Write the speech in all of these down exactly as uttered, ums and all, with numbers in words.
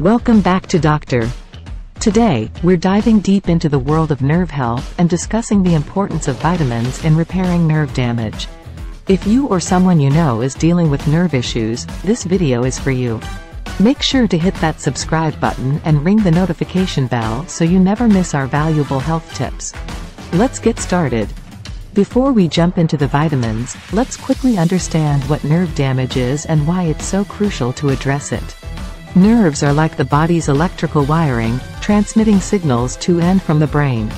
Welcome back to Doctor. Today, we're diving deep into the world of nerve health and discussing the importance of vitamins in repairing nerve damage. If you or someone you know is dealing with nerve issues, this video is for you. Make sure to hit that subscribe button and ring the notification bell so you never miss our valuable health tips. Let's get started. Before we jump into the vitamins, let's quickly understand what nerve damage is and why it's so crucial to address it. Nerves are like the body's electrical wiring, transmitting signals to and from the brain.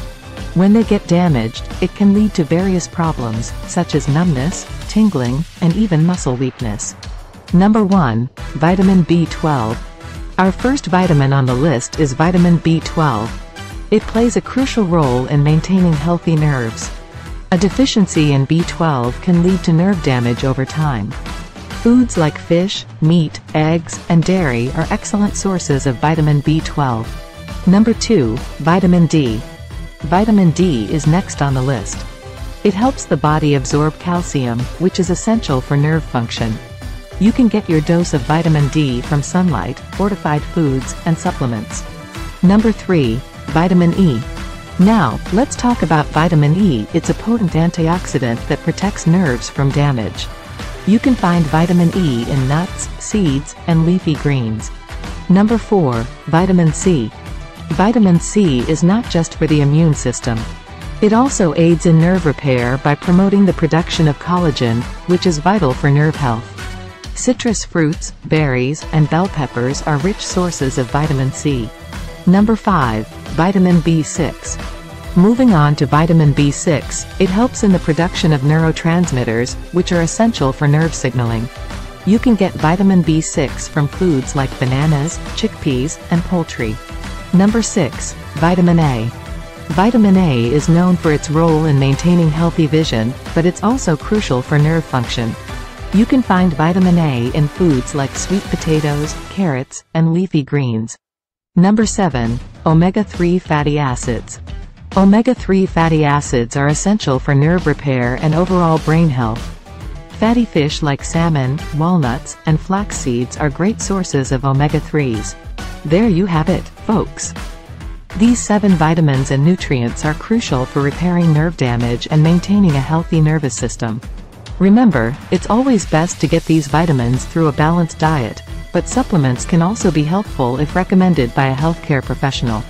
When they get damaged, it can lead to various problems, such as numbness, tingling, and even muscle weakness. Number one. Vitamin B twelve. Our first vitamin on the list is vitamin B twelve. It plays a crucial role in maintaining healthy nerves. A deficiency in B twelve can lead to nerve damage over time. Foods like fish, meat, eggs, and dairy are excellent sources of vitamin B twelve. Number two. Vitamin D. Vitamin D is next on the list. It helps the body absorb calcium, which is essential for nerve function. You can get your dose of vitamin D from sunlight, fortified foods, and supplements. Number three. Vitamin E. Now, let's talk about vitamin E. It's a potent antioxidant that protects nerves from damage. You can find vitamin E in nuts, seeds, and leafy greens. Number four. Vitamin C. Vitamin C is not just for the immune system. It also aids in nerve repair by promoting the production of collagen, which is vital for nerve health. Citrus fruits, berries, and bell peppers are rich sources of vitamin C. Number five. Vitamin B six. Moving on to vitamin B six, it helps in the production of neurotransmitters, which are essential for nerve signaling. You can get vitamin B six from foods like bananas, chickpeas, and poultry. Number six. Vitamin A. Vitamin A is known for its role in maintaining healthy vision, but it's also crucial for nerve function. You can find vitamin A in foods like sweet potatoes, carrots, and leafy greens. Number seven. Omega three fatty acids. Omega three fatty acids are essential for nerve repair and overall brain health. Fatty fish like salmon, walnuts, and flax seeds are great sources of omega threes. There you have it, folks. These seven vitamins and nutrients are crucial for repairing nerve damage and maintaining a healthy nervous system. Remember, it's always best to get these vitamins through a balanced diet, but supplements can also be helpful if recommended by a healthcare professional.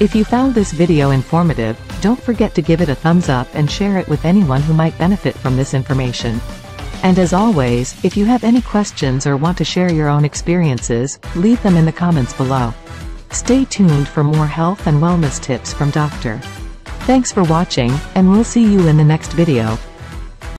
If you found this video informative, don't forget to give it a thumbs up and share it with anyone who might benefit from this information. And as always, if you have any questions or want to share your own experiences, leave them in the comments below. Stay tuned for more health and wellness tips from Doctor. Thanks for watching, and we'll see you in the next video.